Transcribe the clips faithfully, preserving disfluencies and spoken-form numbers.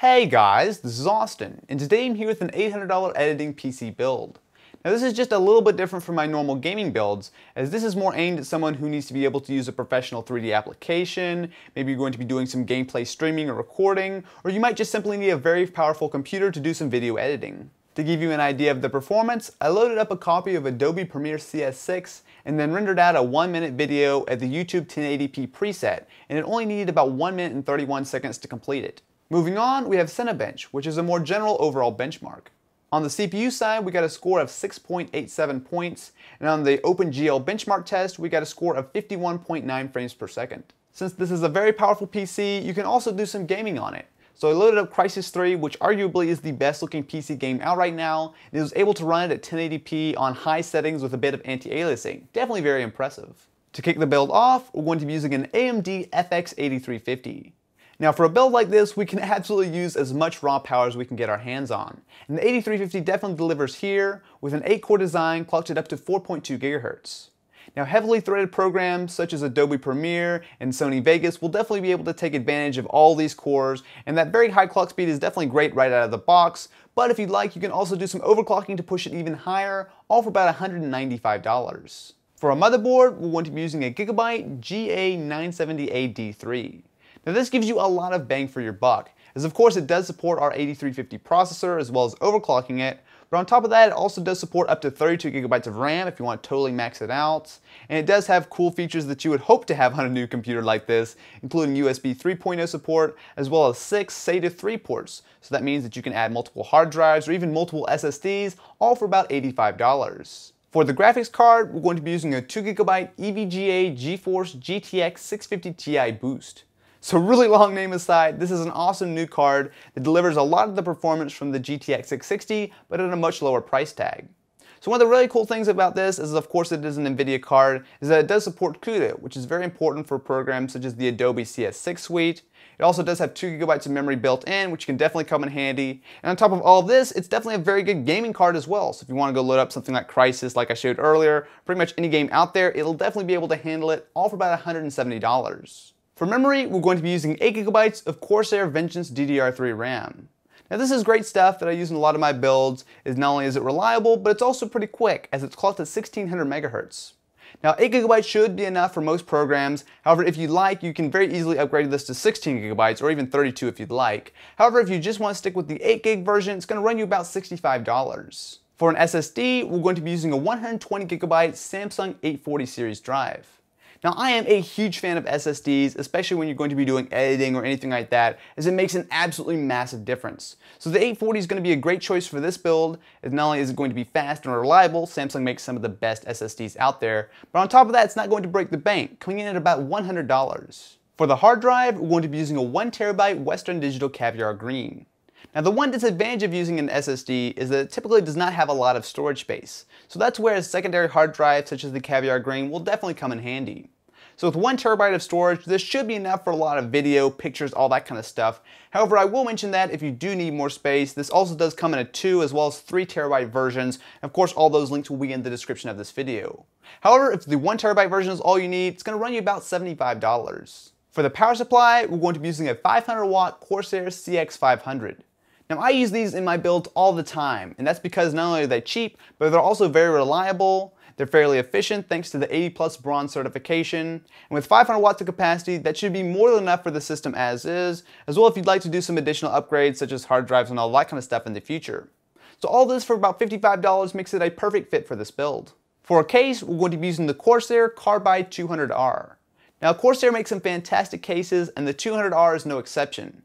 Hey guys, this is Austin, and today I'm here with an eight hundred dollar editing P C build. Now this is just a little bit different from my normal gaming builds, as this is more aimed at someone who needs to be able to use a professional three D application, maybe you're going to be doing some gameplay streaming or recording, or you might just simply need a very powerful computer to do some video editing. To give you an idea of the performance, I loaded up a copy of Adobe Premiere C S six and then rendered out a one minute video at the YouTube ten eighty p preset, and it only needed about one minute and thirty-one seconds to complete it. Moving on, we have Cinebench, which is a more general overall benchmark. On the C P U side, we got a score of six point eight seven points, and on the OpenGL benchmark test, we got a score of fifty-one point nine frames per second. Since this is a very powerful P C, you can also do some gaming on it. So I loaded up Crysis three, which arguably is the best looking P C game out right now, and it was able to run it at ten eighty p on high settings with a bit of anti-aliasing. Definitely very impressive. To kick the build off, we're going to be using an A M D F X eighty-three fifty. Now for a build like this, we can absolutely use as much raw power as we can get our hands on. And the eighty-three fifty definitely delivers here, with an eight core design clocked at up to four point two gigahertz. Now heavily threaded programs such as Adobe Premiere and Sony Vegas will definitely be able to take advantage of all these cores, and that very high clock speed is definitely great right out of the box, but if you'd like, you can also do some overclocking to push it even higher, all for about one hundred ninety-five dollars. For our motherboard, we're going to be using a Gigabyte G A nine seventy A D three. Now this gives you a lot of bang for your buck, as of course it does support our eighty-three fifty processor as well as overclocking it, but on top of that it also does support up to thirty-two gigabytes of RAM if you want to totally max it out, and it does have cool features that you would hope to have on a new computer like this, including U S B three point oh support as well as six SATA three ports, so that means that you can add multiple hard drives or even multiple S S Ds, all for about eighty-five dollars. For the graphics card, we're going to be using a two gigabyte E V G A GeForce G T X six fifty T I Boost. So really long name aside, this is an awesome new card that delivers a lot of the performance from the G T X six sixty, but at a much lower price tag. So one of the really cool things about this is, of course it is an Nvidia card, is that it does support CUDA, which is very important for programs such as the Adobe C S six suite. It also does have two gigabytes of memory built in, which can definitely come in handy. And on top of all of this, it's definitely a very good gaming card as well, so if you want to go load up something like Crysis like I showed earlier, pretty much any game out there, it'll definitely be able to handle it, all for about one hundred seventy dollars. For memory, we're going to be using eight gigabytes of Corsair Vengeance D D R three RAM. Now this is great stuff that I use in a lot of my builds, is not only is it reliable, but it's also pretty quick, as it's clocked at sixteen hundred megahertz. Now eight gigabytes should be enough for most programs, however if you like, you can very easily upgrade this to sixteen gigabytes or even thirty-two if you'd like. However, if you just want to stick with the eight gig version, it's going to run you about sixty-five dollars. For an S S D, we're going to be using a one hundred twenty gigabyte Samsung eight forty series drive. Now I am a huge fan of S S Ds, especially when you're going to be doing editing or anything like that, as it makes an absolutely massive difference. So the eight forty is going to be a great choice for this build, as not only is it going to be fast and reliable, Samsung makes some of the best S S Ds out there, but on top of that it's not going to break the bank, coming in at about one hundred dollars. For the hard drive, we're going to be using a one terabyte Western Digital Caviar Green. Now the one disadvantage of using an S S D is that it typically does not have a lot of storage space, so that's where a secondary hard drive such as the Caviar Green will definitely come in handy. So with one terabyte of storage, this should be enough for a lot of video, pictures, all that kind of stuff. However, I will mention that if you do need more space, this also does come in a two as well as three terabyte versions. Of course, all those links will be in the description of this video. However, if the one terabyte version is all you need, it's going to run you about seventy-five dollars. For the power supply, we're going to be using a five hundred watt Corsair C X five hundred. Now I use these in my builds all the time, and that's because not only are they cheap, but they're also very reliable. They're fairly efficient thanks to the eighty plus bronze certification, and with five hundred watts of capacity, that should be more than enough for the system as is, as well if you'd like to do some additional upgrades such as hard drives and all that kind of stuff in the future. So all this for about fifty-five dollars makes it a perfect fit for this build. For a case, we're going to be using the Corsair Carbide two hundred R. Now Corsair makes some fantastic cases, and the two hundred R is no exception.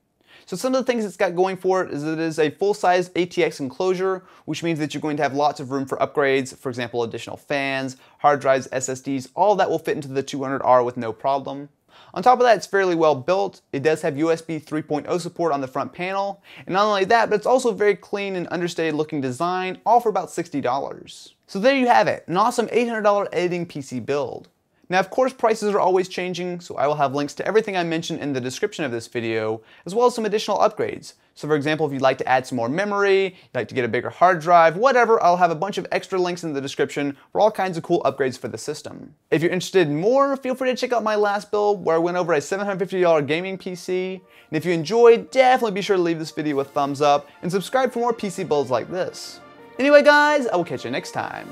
So some of the things it's got going for it is that it is a full-size A T X enclosure, which means that you're going to have lots of room for upgrades, for example additional fans, hard drives, S S Ds, all that will fit into the two hundred R with no problem. On top of that, it's fairly well built. It does have U S B three point oh support on the front panel, and not only that, but it's also very clean and understated looking design, all for about sixty dollars. So there you have it, an awesome eight hundred dollar editing P C build. Now, of course, prices are always changing, so I will have links to everything I mentioned in the description of this video, as well as some additional upgrades. So for example, if you'd like to add some more memory, you'd like to get a bigger hard drive, whatever, I'll have a bunch of extra links in the description for all kinds of cool upgrades for the system. If you're interested in more, feel free to check out my last build where I went over a seven hundred fifty dollar gaming P C. And if you enjoyed, definitely be sure to leave this video a thumbs up and subscribe for more P C builds like this. Anyway guys, I will catch you next time.